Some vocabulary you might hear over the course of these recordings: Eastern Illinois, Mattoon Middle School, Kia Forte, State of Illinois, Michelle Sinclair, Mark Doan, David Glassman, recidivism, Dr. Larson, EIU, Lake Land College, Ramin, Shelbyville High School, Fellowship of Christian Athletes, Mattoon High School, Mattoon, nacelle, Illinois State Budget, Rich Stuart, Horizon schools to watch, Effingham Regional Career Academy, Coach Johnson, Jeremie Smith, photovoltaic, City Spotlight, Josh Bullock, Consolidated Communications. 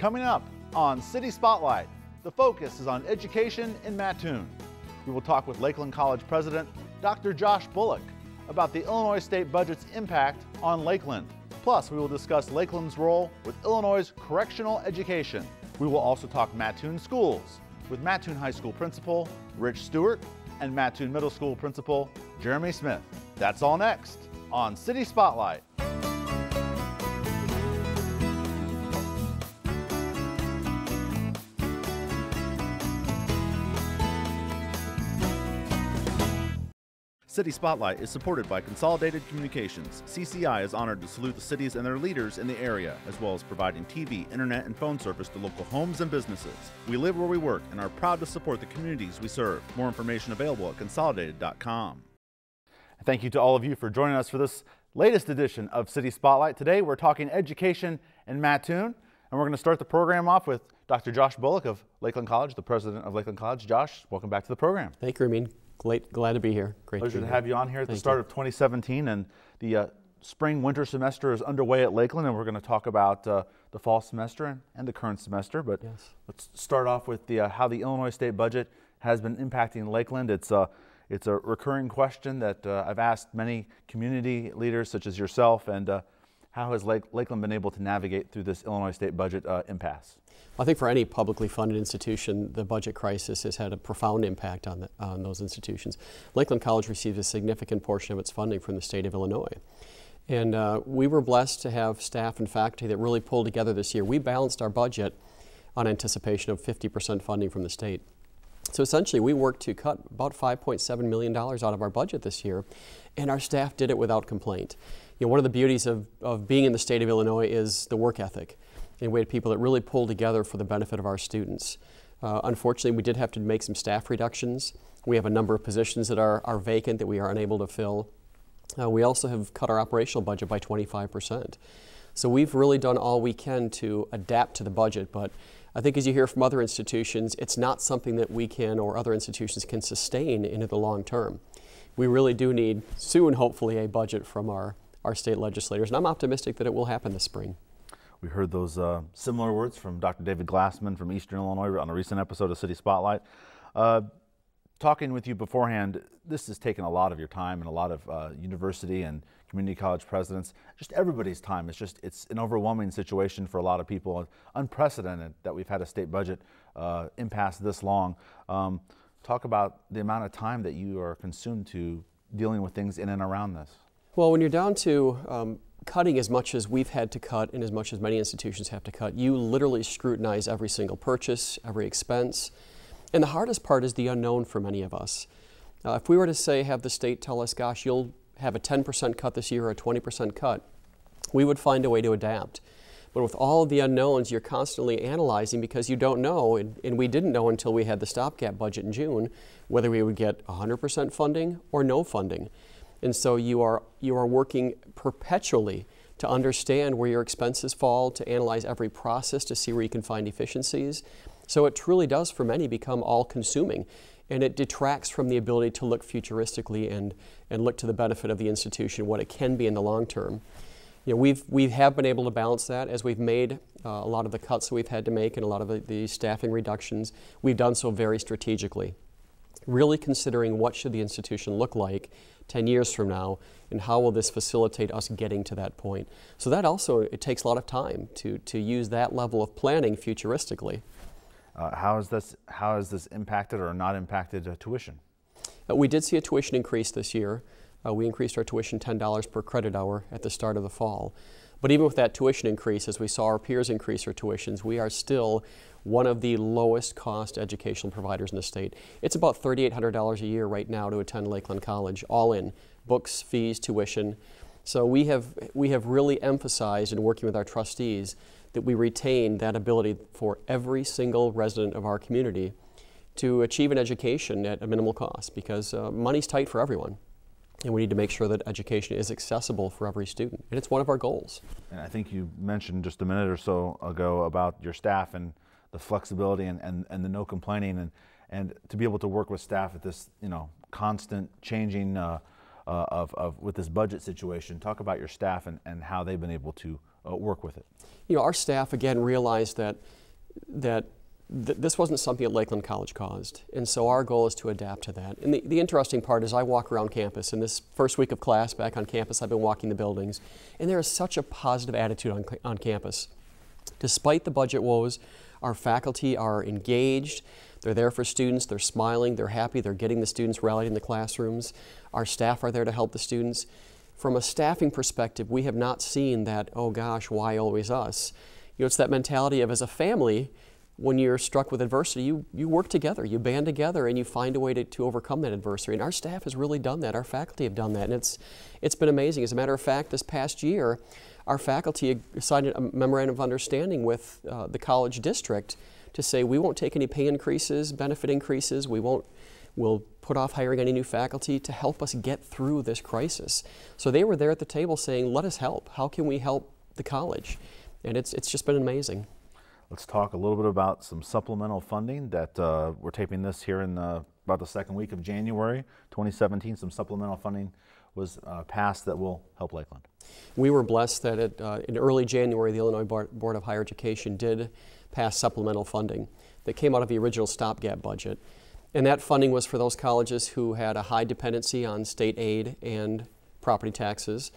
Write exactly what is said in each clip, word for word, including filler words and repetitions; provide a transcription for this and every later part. Coming up on City Spotlight, the focus is on education in Mattoon. We will talk with Lake Land College President Doctor Josh Bullock about the Illinois State Budget's impact on Lake Land. Plus, we will discuss Lake Land's role with Illinois' correctional education. We will also talk Mattoon schools with Mattoon High School Principal Rich Stuart and Mattoon Middle School Principal Jeremie Smith. That's all next on City Spotlight. City Spotlight is supported by Consolidated Communications. C C I is honored to salute the cities and their leaders in the area, as well as providing T V, internet, and phone service to local homes and businesses. We live where we work and are proud to support the communities we serve. More information available at consolidated dot com. Thank you to all of you for joining us for this latest edition of City Spotlight. Today we're talking education in Mattoon, and we're going to start the program off with Doctor Josh Bullock of Lake Land College, the president of Lake Land College. Josh, welcome back to the program. Thank you, Ramin. Glad, glad to be here. Great Pleasure to, to have you on here at Thank the start you. of twenty seventeen, and the uh, spring-winter semester is underway at Lake Land, and we're going to talk about uh, the fall semester and, and the current semester. But yes. let's start off with the, uh, how the Illinois State Budget has been impacting Lake Land. It's, uh, it's a recurring question that uh, I've asked many community leaders such as yourself, and uh, how has Lake, Lake Land been able to navigate through this Illinois State Budget uh, impasse? I think for any publicly funded institution, the budget crisis has had a profound impact on, the, on those institutions. Lake Land College receives a significant portion of its funding from the state of Illinois. And uh, we were blessed to have staff and faculty that really pulled together this year. We balanced our budget on anticipation of fifty percent funding from the state. So essentially, we worked to cut about five point seven million dollars out of our budget this year, and our staff did it without complaint. You know, one of the beauties of, of being in the state of Illinois is the work ethic. And we had people that really pulled together for the benefit of our students. Uh, unfortunately, we did have to make some staff reductions. We have a number of positions that are, are vacant that we are unable to fill. Uh, we also have cut our operational budget by twenty-five percent. So we've really done all we can to adapt to the budget, but I think as you hear from other institutions, it's not something that we can or other institutions can sustain into the long term. We really do need soon, hopefully, a budget from our, our state legislators, and I'm optimistic that it will happen this spring. We heard those uh, similar words from Doctor David Glassman from Eastern Illinois on a recent episode of City Spotlight. Uh, talking with you beforehand, this has taken a lot of your time and a lot of uh, university and community college presidents, just everybody's time. It's just, it's an overwhelming situation for a lot of people, unprecedented that we've had a state budget uh, impasse this long. Um, talk about the amount of time that you are consumed to dealing with things in and around this. Well, when you're down to um, cutting as much as we've had to cut and as much as many institutions have to cut, you literally scrutinize every single purchase, every expense. And the hardest part is the unknown for many of us. Uh, if we were to say, have the state tell us, gosh, you'll have a ten percent cut this year or a twenty percent cut, we would find a way to adapt. But with all of the unknowns, you're constantly analyzing because you don't know, and, and we didn't know until we had the stopgap budget in June, whether we would get one hundred percent funding or no funding. And so you are, you are working perpetually to understand where your expenses fall, to analyze every process, to see where you can find efficiencies. So it truly does, for many, become all-consuming. And it detracts from the ability to look futuristically and, and look to the benefit of the institution, what it can be in the long term. You know, we've, we have been able to balance that as we've made uh, a lot of the cuts that we've had to make and a lot of the, the staffing reductions. We've done so very strategically, really considering what should the institution look like ten years from now and how will this facilitate us getting to that point. So that also, it takes a lot of time to, to use that level of planning futuristically. Uh, how is this, how has this impacted or not impacted uh, tuition? Uh, we did see a tuition increase this year. Uh, we increased our tuition ten dollars per credit hour at the start of the fall. But even with that tuition increase, as we saw our peers increase their tuitions, we are still one of the lowest cost educational providers in the state. It's about thirty-eight hundred dollars a year right now to attend Lakeland College, all in, books, fees, tuition. So we have, we have really emphasized in working with our trustees that we retain that ability for every single resident of our community to achieve an education at a minimal cost, because uh, money's tight for everyone. And we need to make sure that education is accessible for every student. And it's one of our goals. And I think you mentioned just a minute or so ago about your staff and the flexibility and, and, and the no complaining, and, and to be able to work with staff at this, you know, constant changing uh, uh, of, of, with this budget situation. Talk about your staff and, and how they've been able to uh, work with it? You know, our staff again realized that that th this wasn't something that Lakeland College caused, and so our goal is to adapt to that. And the, the interesting part is I walk around campus, and this first week of class back on campus I've been walking the buildings, and there is such a positive attitude on, on campus. Despite the budget woes, our faculty are engaged, they're there for students, they're smiling, they're happy, they're getting the students rallied in the classrooms. Our staff are there to help the students. From a staffing perspective, we have not seen that, oh gosh, why always us? You know, it's that mentality of, as a family, when you're struck with adversity, you, you work together, you band together, and you find a way to, to overcome that adversity. And our staff has really done that, our faculty have done that, and it's, it's been amazing. As a matter of fact, this past year, our faculty signed a memorandum of understanding with uh, the college district to say we won't take any pay increases, benefit increases, we won't, we'll put off hiring any new faculty to help us get through this crisis. So they were there at the table saying, let us help. How can we help the college? And it's, it's just been amazing. Let's talk a little bit about some supplemental funding that uh, we're taping this here in the, about the second week of January twenty seventeen. Some supplemental funding was uh, passed that will help Lakeland. We were blessed that it, uh, in early January, the Illinois Board of Higher Education did pass supplemental funding that came out of the original stopgap budget. And that funding was for those colleges who had a high dependency on state aid and property taxes,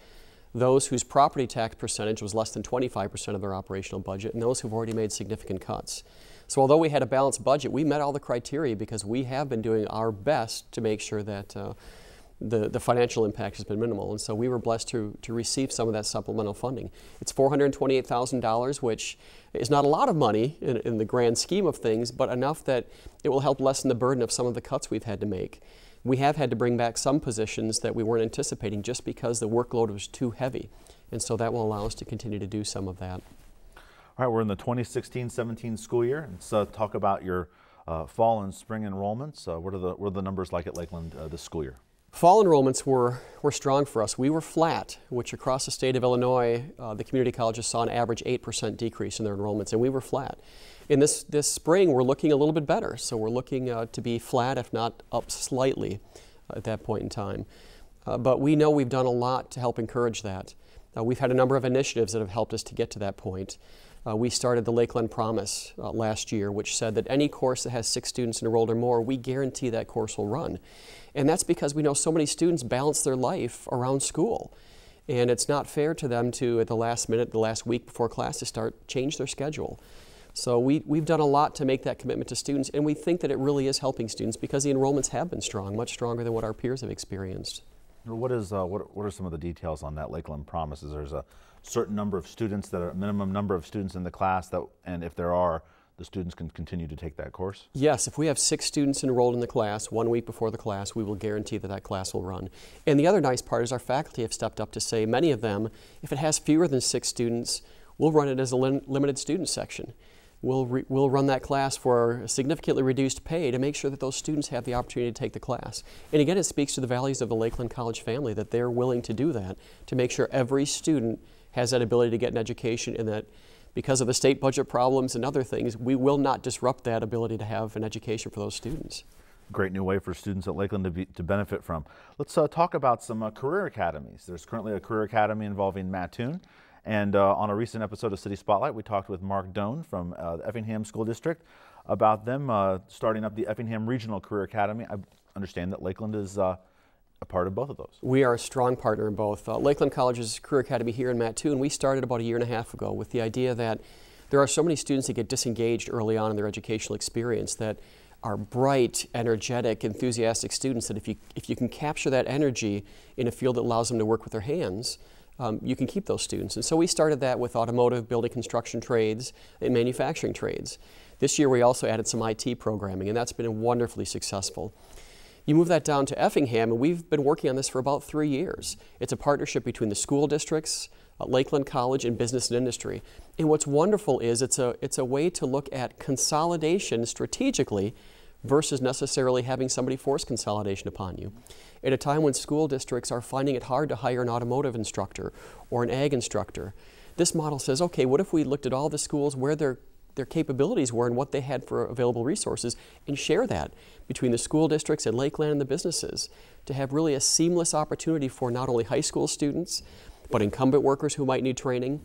those whose property tax percentage was less than twenty-five percent of their operational budget, and those who've already made significant cuts. So although we had a balanced budget, we met all the criteria because we have been doing our best to make sure that uh, the, the financial impact has been minimal. And so we were blessed to, to receive some of that supplemental funding. It's four hundred twenty-eight thousand dollars, which is not a lot of money in, in the grand scheme of things, but enough that it will help lessen the burden of some of the cuts we've had to make. We have had to bring back some positions that we weren't anticipating just because the workload was too heavy. And so that will allow us to continue to do some of that. All right, we're in the twenty sixteen seventeen school year. Let's uh, talk about your uh, fall and spring enrollments. Uh, what, are the, what are the numbers like at Lakeland uh, this school year? Fall enrollments were, were strong for us. We were flat, which across the state of Illinois, uh, the community colleges saw an average eight percent decrease in their enrollments, and we were flat. In this, this spring, we're looking a little bit better, so we're looking uh, to be flat, if not up slightly uh, at that point in time. Uh, but we know we've done a lot to help encourage that. Uh, we've had a number of initiatives that have helped us to get to that point. Uh, we started the Lakeland Promise uh, last year, which said that any course that has six students enrolled or more, we guarantee that course will run. And that's because we know so many students balance their life around school. And it's not fair to them to, at the last minute, the last week before classes start, change their schedule. So we, we've done a lot to make that commitment to students, and we think that it really is helping students because the enrollments have been strong, much stronger than what our peers have experienced. What is uh, what, what are some of the details on that Lakeland Promise? Is there's a certain number of students that are a minimum number of students in the class that, and if there are, the students can continue to take that course? Yes, if we have six students enrolled in the class one week before the class, we will guarantee that that class will run. And the other nice part is our faculty have stepped up to say many of them, if it has fewer than six students, we'll run it as a lim limited student section. We'll, re we'll run that class for a significantly reduced pay to make sure that those students have the opportunity to take the class. And again, it speaks to the values of the Lakeland College family that they're willing to do that to make sure every student has that ability to get an education, and that because of the state budget problems and other things, we will not disrupt that ability to have an education for those students. Great new way for students at Lakeland to, be, to benefit from. Let's uh, talk about some uh, career academies. There's currently a career academy involving Mattoon. And uh, on a recent episode of City Spotlight, we talked with Mark Doan from uh, the Effingham School District about them uh, starting up the Effingham Regional Career Academy. I understand that Lakeland is uh, a part of both of those. We are a strong partner in both. Uh, Lakeland College's Career Academy here in Mattoon, we started about a year and a half ago with the idea that there are so many students that get disengaged early on in their educational experience that are bright, energetic, enthusiastic students that if you, if you can capture that energy in a field that allows them to work with their hands, Um, you can keep those students. And so we started that with automotive, building construction trades, and manufacturing trades. This year we also added some I T programming, and that's been wonderfully successful. You move that down to Effingham, and we've been working on this for about three years. It's a partnership between the school districts, uh, Lakeland College, and business and industry. And what's wonderful is it's a, it's a way to look at consolidation strategically versus necessarily having somebody force consolidation upon you. At a time when school districts are finding it hard to hire an automotive instructor or an ag instructor, this model says, okay, what if we looked at all the schools where their, their capabilities were and what they had for available resources and share that between the school districts and Lakeland and the businesses to have really a seamless opportunity for not only high school students, but incumbent workers who might need training,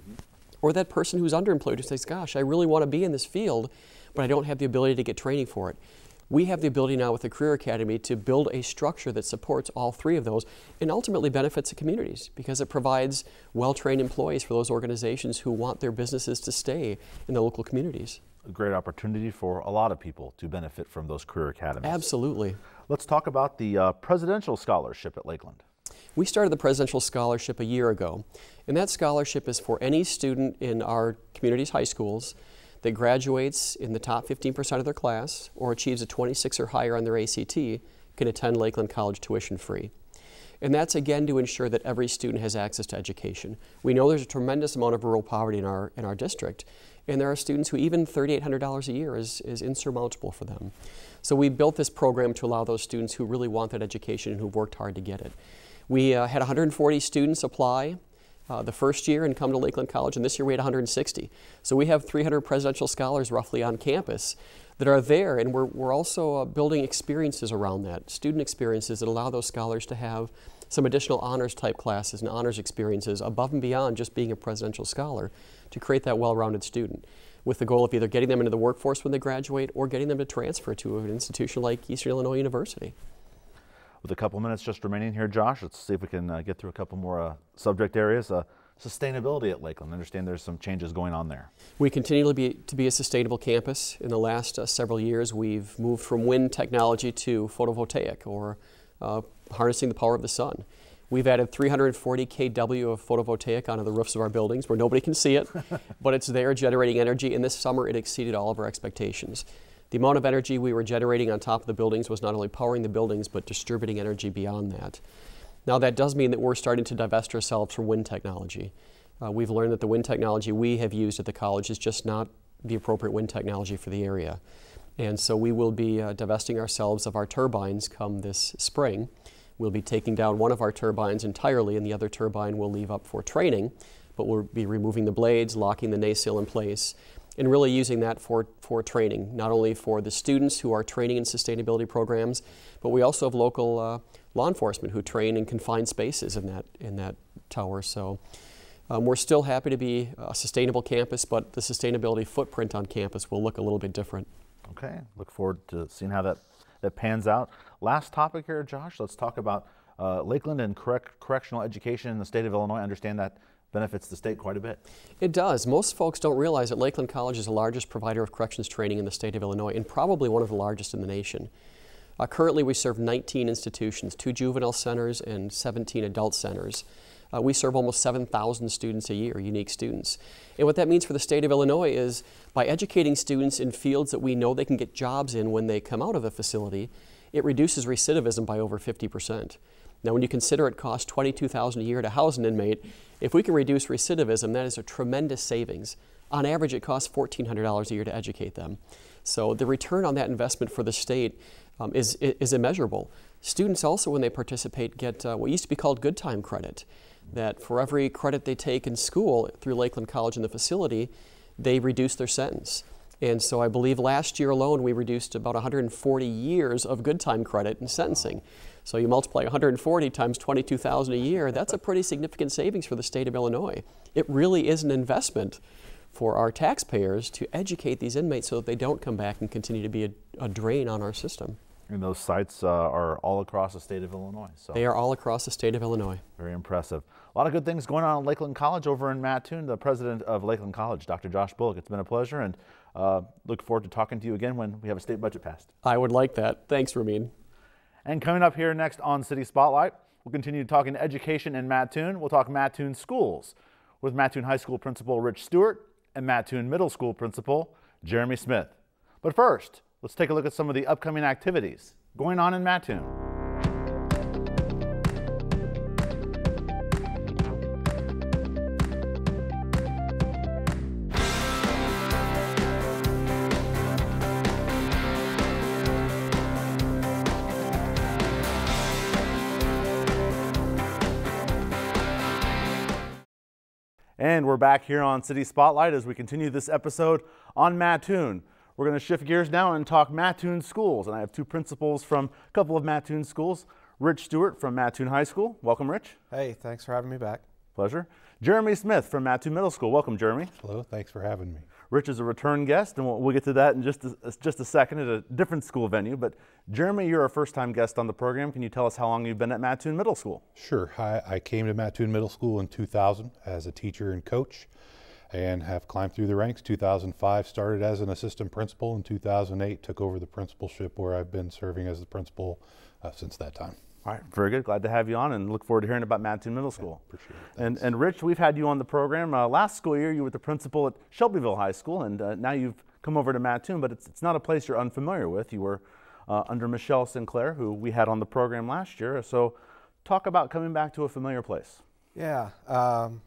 Or that person who's underemployed who says, gosh, I really want to be in this field, but I don't have the ability to get training for it. We have the ability now with the Career Academy to build a structure that supports all three of those and ultimately benefits the communities because it provides well-trained employees for those organizations who want their businesses to stay in the local communities. A great opportunity for a lot of people to benefit from those career academies. Absolutely. Let's talk about the uh, presidential scholarship at Lakeland. We started the presidential scholarship a year ago, and that scholarship is for any student in our community's high schools that graduates in the top fifteen percent of their class or achieves a twenty-six or higher on their A C T can attend Lakeland College tuition free. And that's again to ensure that every student has access to education. We know there's a tremendous amount of rural poverty in our, in our district, and there are students who even thirty-eight hundred dollars a year is, is insurmountable for them. So we built this program to allow those students who really want that education and who've worked hard to get it. We uh, had one hundred forty students apply uh, the first year and come to Lakeland College, and this year we had one hundred sixty. So we have three hundred presidential scholars roughly on campus that are there, and we're, we're also uh, building experiences around that, student experiences that allow those scholars to have some additional honors type classes and honors experiences above and beyond just being a presidential scholar to create that well-rounded student with the goal of either getting them into the workforce when they graduate or getting them to transfer to an institution like Eastern Illinois University. With a couple minutes just remaining here, Josh, let's see if we can uh, get through a couple more uh, subject areas. Uh, Sustainability at Lakeland. I understand there's some changes going on there. We continue to be, to be a sustainable campus. In the last uh, several years, we've moved from wind technology to photovoltaic, or uh, harnessing the power of the sun. We've added three hundred forty K W of photovoltaic onto the roofs of our buildings where nobody can see it, but it's there generating energy, and this summer it exceeded all of our expectations. The amount of energy we were generating on top of the buildings was not only powering the buildings, but distributing energy beyond that. Now that does mean that we're starting to divest ourselves from wind technology. Uh, we've learned that the wind technology we have used at the college is just not the appropriate wind technology for the area. And so we will be uh, divesting ourselves of our turbines come this spring. We'll be taking down one of our turbines entirely, and the other turbine we'll leave up for training, but we'll be removing the blades, locking the nacelle in place, and really using that for, for training, not only for the students who are training in sustainability programs, but we also have local uh, law enforcement who train in confined spaces in that, in that tower. So um, we're still happy to be a sustainable campus, but the sustainability footprint on campus will look a little bit different. Okay, look forward to seeing how that, that pans out. Last topic here, Josh, let's talk about uh, Lakeland and correct, correctional education in the state of Illinois. I understand that benefits the state quite a bit. It does. Most folks don't realize that Lakeland College is the largest provider of corrections training in the state of Illinois, and probably one of the largest in the nation. Uh, currently we serve nineteen institutions, two juvenile centers and seventeen adult centers. Uh, we serve almost seven thousand students a year, unique students. And what that means for the state of Illinois is by educating students in fields that we know they can get jobs in when they come out of a facility, it reduces recidivism by over fifty percent. Now when you consider it costs twenty-two thousand dollars a year to house an inmate, if we can reduce recidivism, that is a tremendous savings. On average it costs fourteen hundred dollars a year to educate them. So the return on that investment for the state um, is, is immeasurable. Students also, when they participate, get uh, what used to be called good time credit, that for every credit they take in school through Lakeland College and the facility, they reduce their sentence. And so I believe last year alone we reduced about one hundred forty years of good time credit in sentencing. So you multiply one hundred forty times twenty-two thousand a year, that's a pretty significant savings for the state of Illinois. It really is an investment for our taxpayers to educate these inmates so that they don't come back and continue to be a, a drain on our system. And those sites uh, are all across the state of Illinois. So they are all across the state of Illinois. Very impressive. A lot of good things going on at Lakeland College over in Mattoon. The president of Lakeland College, Doctor Josh Bullock, it's been a pleasure, and uh, look forward to talking to you again when we have a state budget passed. I would like that. Thanks, Ramin. And coming up here next on City Spotlight, we'll continue talking education in Mattoon. We'll talk Mattoon schools with Mattoon High School Principal Rich Stuart and Mattoon Middle School Principal Jeremie Smith. But first, let's take a look at some of the upcoming activities going on in Mattoon. And we're back here on City Spotlight as we continue this episode on Mattoon. We're going to shift gears now and talk Mattoon schools, and I have two principals from a couple of Mattoon schools. Rich Stuart from Mattoon High School. Welcome, Rich. Hey, thanks for having me back. Pleasure. Jeremie Smith from Mattoon Middle School. Welcome, Jeremie. Hello, thanks for having me. Rich is a return guest, and we'll, we'll get to that in just a, just a second at a different school venue. But Jeremie, you're a first-time guest on the program. Can you tell us how long you've been at Mattoon Middle School? Sure. I, I came to Mattoon Middle School in two thousand as a teacher and coach, and have climbed through the ranks. two thousand five, started as an assistant principal. In two thousand eight, took over the principalship, where I've been serving as the principal uh, since that time. All right, very good. Glad to have you on, and look forward to hearing about Mattoon Middle School. Yeah, appreciate it. And, and Rich, we've had you on the program. Uh, last school year, you were the principal at Shelbyville High School, and uh, now you've come over to Mattoon, but it's, it's not a place you're unfamiliar with. You were uh, under Michelle Sinclair, who we had on the program last year. So talk about coming back to a familiar place. Yeah, um,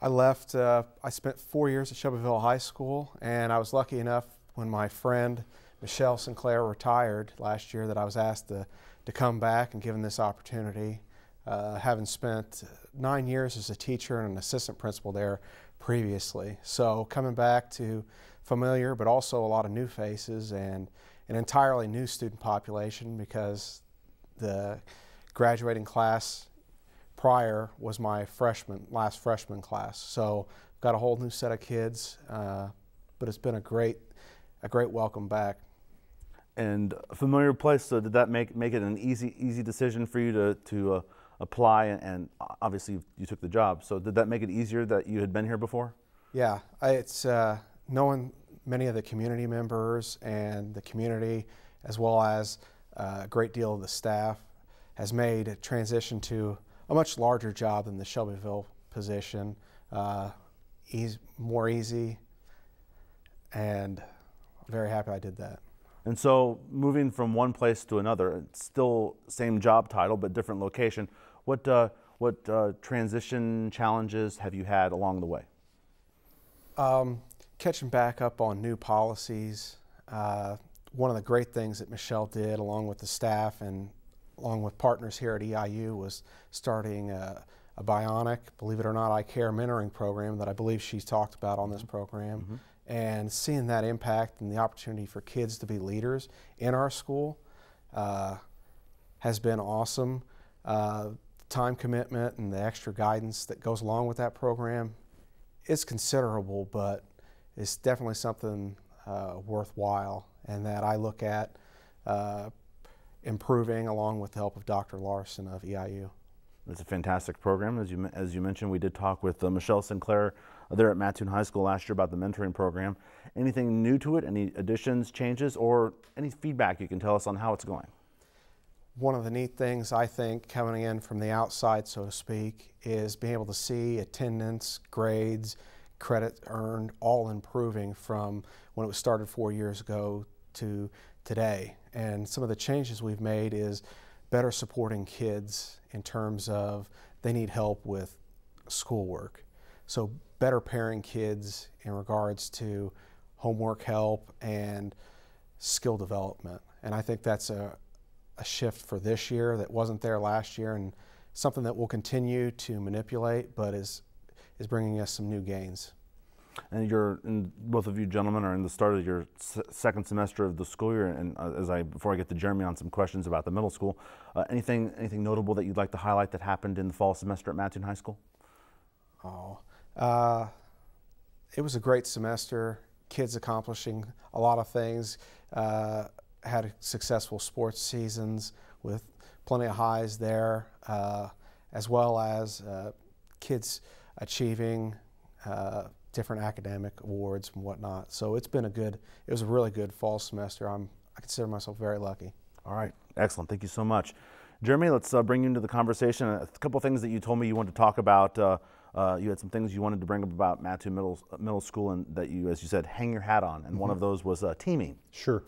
I left, uh, I spent four years at Shelbyville High School, and I was lucky enough when my friend Michelle Sinclair retired last year that I was asked to to come back and given this opportunity, uh, having spent nine years as a teacher and an assistant principal there previously. So coming back to familiar, but also a lot of new faces and an entirely new student population, because the graduating class prior was my freshman, last freshman class. So got a whole new set of kids, uh, but it's been a great, a great welcome back. And a familiar place, so did that make make it an easy easy decision for you to to uh, apply? And, and obviously you took the job, so did that make it easier that you had been here before? Yeah, I, it's uh, knowing many of the community members and the community, as well as uh, a great deal of the staff, has made a transition to a much larger job than the Shelbyville position, uh, easy, more easy, and I'm very happy I did that. And so moving from one place to another, it's still same job title, but different location. What, uh, what uh, transition challenges have you had along the way? Um, catching back up on new policies. Uh, one of the great things that Michelle did, along with the staff and along with partners here at E I U, was starting a, a bionic, believe it or not, I Care mentoring program that I believe she's talked about on this program. Mm-hmm. And seeing that impact and the opportunity for kids to be leaders in our school uh, has been awesome. Uh, time commitment and the extra guidance that goes along with that program is considerable, but it's definitely something uh, worthwhile, and that I look at uh, improving along with the help of Doctor Larson of E I U. It's a fantastic program. As you, as you mentioned, we did talk with uh, Michelle Sinclair there at Mattoon High School last year about the mentoring program. Anything new to it, any additions, changes, or any feedback you can tell us on how it's going? One of the neat things, I think, coming in from the outside, so to speak, is being able to see attendance, grades, credit earned, all improving from when it was started four years ago to today. And some of the changes we've made is better supporting kids in terms of they need help with schoolwork. So better pairing kids in regards to homework help and skill development. And I think that's a, a shift for this year that wasn't there last year, and something that we'll continue to manipulate, but is, is bringing us some new gains. And you're, and both of you gentlemen are in the start of your s second semester of the school year. And uh, as I, before I get to Jeremie on some questions about the middle school, uh, anything, anything notable that you'd like to highlight that happened in the fall semester at Mattoon High School? Oh, uh, it was a great semester. Kids accomplishing a lot of things. Uh, had successful sports seasons with plenty of highs there, uh, as well as uh, kids achieving Uh, different academic awards and whatnot. So it's been a good, it was a really good fall semester. I'm, I consider myself very lucky. All right, excellent, thank you so much. Jeremie, let's uh, bring you into the conversation. A couple things that you told me you wanted to talk about. Uh, uh, you had some things you wanted to bring up about Mattoon Middle, uh, middle School, and that you, as you said, hang your hat on. And mm-hmm. one of those was uh, teaming. Sure,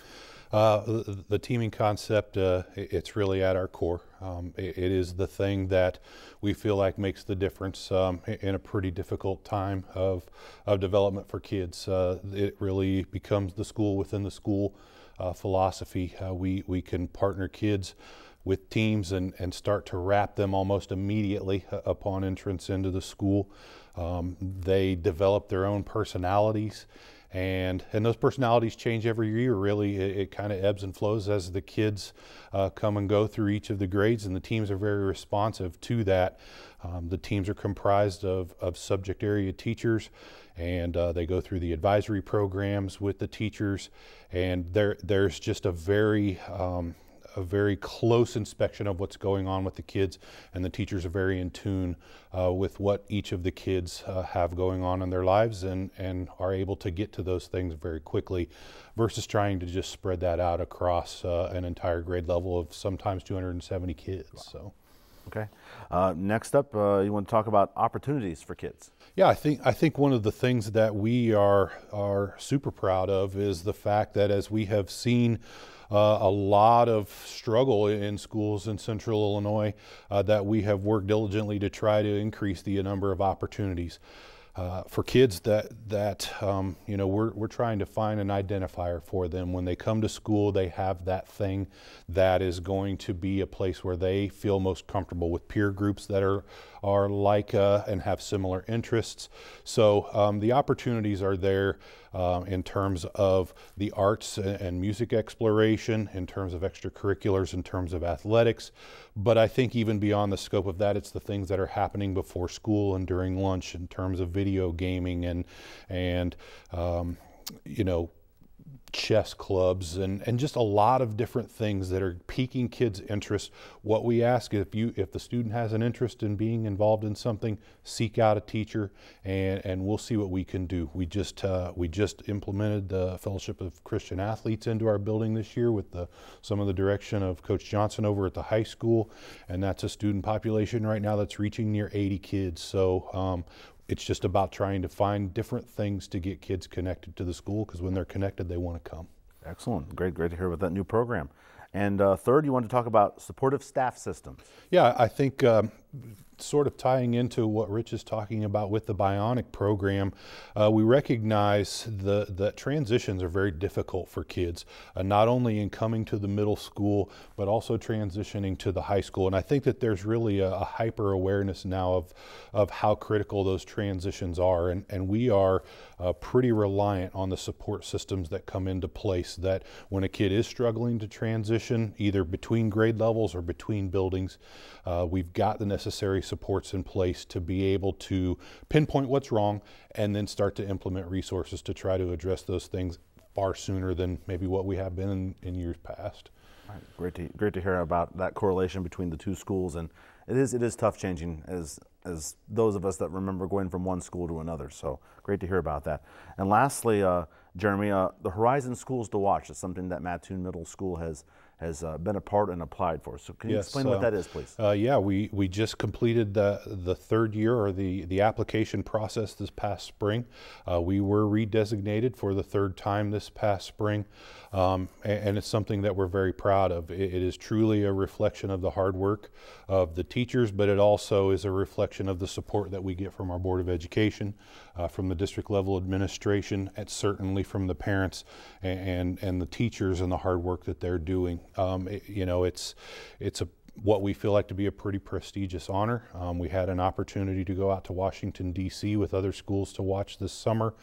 uh, the, the teaming concept, uh, it's really at our core. Um, it, it is the thing that we feel like makes the difference um, in a pretty difficult time of, of development for kids. Uh, it really becomes the school within the school uh, philosophy. Uh, we, we can partner kids with teams and, and start to wrap them almost immediately upon entrance into the school. Um, they develop their own personalities and and those personalities change every year, really. It, it kind of ebbs and flows as the kids uh, come and go through each of the grades, and the teams are very responsive to that. Um, the teams are comprised of, of subject area teachers, and uh, they go through the advisory programs with the teachers, and there there's just a very um, a very close inspection of what's going on with the kids, and the teachers are very in tune uh, with what each of the kids uh, have going on in their lives, and, and are able to get to those things very quickly versus trying to just spread that out across uh, an entire grade level of sometimes two hundred seventy kids. Wow. So. Okay. Uh, next up, uh, you want to talk about opportunities for kids. Yeah, I think I think one of the things that we are are super proud of is the fact that as we have seen uh, a lot of struggle in schools in Central Illinois, uh, that we have worked diligently to try to increase the number of opportunities uh, for kids. That that um, you know, we're we're trying to find an identifier for them. When they come to school, they have that thing that is going to be a place where they feel most comfortable, with peer groups that are are like uh, and have similar interests. So um, the opportunities are there um, in terms of the arts and music exploration, in terms of extracurriculars, in terms of athletics. But I think even beyond the scope of that, it's the things that are happening before school and during lunch in terms of video gaming and and um, you know, chess clubs and and just a lot of different things that are piquing kids' interest. What we ask, if you if the student has an interest in being involved in something, seek out a teacher, and and we'll see what we can do. We just uh, we just implemented the Fellowship of Christian Athletes into our building this year with the some of the direction of Coach Johnson over at the high school, and that's a student population right now that's reaching near eighty kids. So um, it's just about trying to find different things to get kids connected to the school, because when they're connected, they want to come. Excellent. Great, great to hear about that new program. And uh, third, you want to talk about supportive staff systems. Yeah, I think um, sort of tying into what Rich is talking about with the Bionic program, uh, we recognize the, that transitions are very difficult for kids, uh, not only in coming to the middle school, but also transitioning to the high school. And I think that there's really a, a hyper awareness now of, of how critical those transitions are. And, and we are uh, pretty reliant on the support systems that come into place, that when a kid is struggling to transition, either between grade levels or between buildings, uh, we've got the necessary supports in place to be able to pinpoint what's wrong and then start to implement resources to try to address those things far sooner than maybe what we have been in, in years past. All right. Great to, great to hear about that correlation between the two schools, and it is it is tough changing as as those of us that remember going from one school to another. So great to hear about that. And lastly, uh, Jeremie, uh, the Horizon Schools to Watch is something that Mattoon Middle School has has uh, been a part and applied for. So can you yes, explain uh, what that is, please? Uh, yeah, we, we just completed the, the third year, or the, the application process this past spring. Uh, we were redesignated for the third time this past spring, um, and, and it's something that we're very proud of. It, it is truly a reflection of the hard work of the teachers, but it also is a reflection of the support that we get from our Board of Education, uh, from the district level administration, and certainly from the parents and, and, and the teachers and the hard work that they're doing. Um, it, you know, it's it's a what we feel like to be a pretty prestigious honor. Um, we had an opportunity to go out to Washington, D C with other schools to watch this summer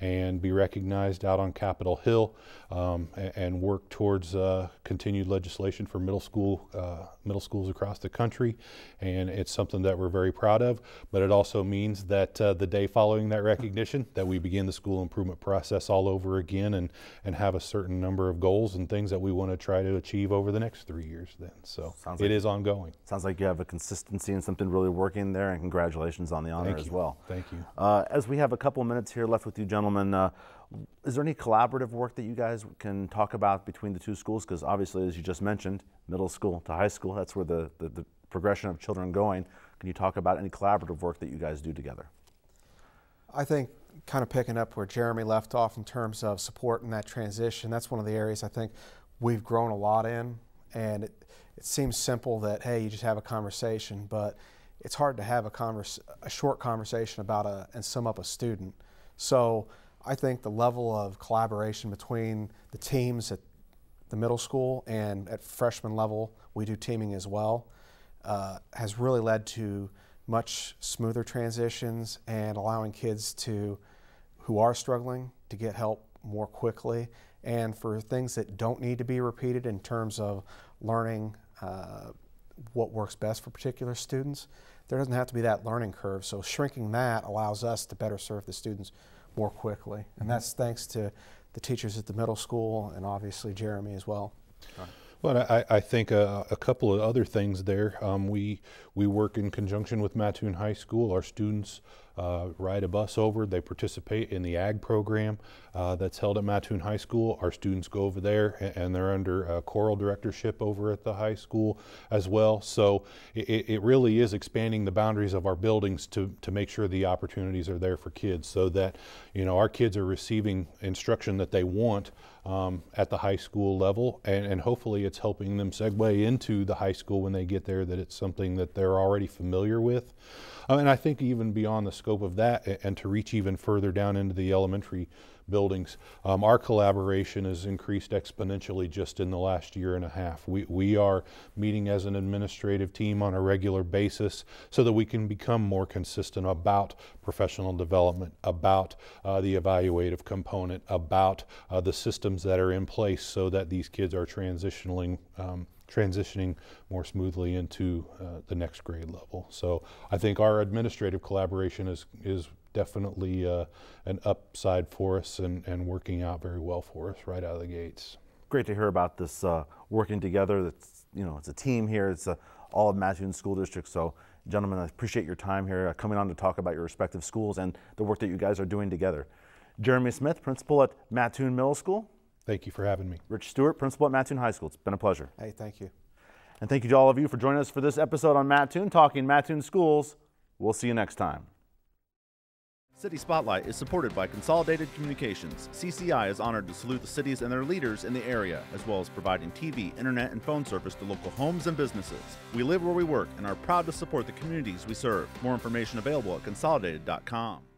and be recognized out on Capitol Hill, um, and, and work towards uh, continued legislation for middle school, uh, middle schools across the country. And it's something that we're very proud of, but it also means that uh, the day following that recognition, that we begin the school improvement process all over again, and, and have a certain number of goals and things that we want to try to achieve over the next three years then. So sounds it is ongoing. Sounds like you have a consistency and something really working there, and congratulations on the honor as well. Thank you. Uh, as we have a couple minutes here left with you gentlemen, uh, is there any collaborative work that you guys can talk about between the two schools? Because obviously, as you just mentioned, middle school to high school, that's where the, the, the progression of children going. Can you talk about any collaborative work that you guys do together? I think kind of picking up where Jeremie left off in terms of support in that transition, that's one of the areas I think we've grown a lot in, and it, It seems simple that, hey, you just have a conversation, but it's hard to have a, converse, a short conversation about a, and sum up a student. So I think the level of collaboration between the teams at the middle school and at freshman level, we do teaming as well, uh, has really led to much smoother transitions and allowing kids to, who are struggling to get help more quickly, and for things that don't need to be repeated in terms of learning uh, what works best for particular students, there doesn't have to be that learning curve. So shrinking that allows us to better serve the students more quickly. And that's thanks to the teachers at the middle school and obviously Jeremie as well. All right. Well, I, I think a, a couple of other things there. Um, we we work in conjunction with Mattoon High School. Our students uh, ride a bus over. They participate in the ag program uh, that's held at Mattoon High School. Our students go over there, and, and they're under uh, choral directorship over at the high school as well. So it, it really is expanding the boundaries of our buildings to to make sure the opportunities are there for kids, so that you know our kids are receiving instruction that they want Um, at the high school level, and, and hopefully it's helping them segue into the high school when they get there, that it's something that they're already familiar with. Um, and I think even beyond the scope of that, and to reach even further down into the elementary buildings, um, our collaboration has increased exponentially just in the last year and a half. We, we are meeting as an administrative team on a regular basis so that we can become more consistent about professional development, about uh, the evaluative component, about uh, the systems that are in place, so that these kids are transitioning um, transitioning more smoothly into uh, the next grade level. So I think our administrative collaboration is, is definitely uh, an upside for us, and, and working out very well for us right out of the gates. Great to hear about this uh, working together. That's, you know, it's a team here. It's a, all of Mattoon School District. So gentlemen, I appreciate your time here, uh, coming on to talk about your respective schools and the work that you guys are doing together. Jeremie Smith, principal at Mattoon Middle School. Thank you for having me. Rich Stuart, principal at Mattoon High School. It's been a pleasure. Hey, thank you. And thank you to all of you for joining us for this episode on Mattoon, talking Mattoon schools. We'll see you next time. City Spotlight is supported by Consolidated Communications. C C I is honored to salute the cities and their leaders in the area, as well as providing T V, internet, and phone service to local homes and businesses. We live where we work and are proud to support the communities we serve. More information available at consolidated dot com.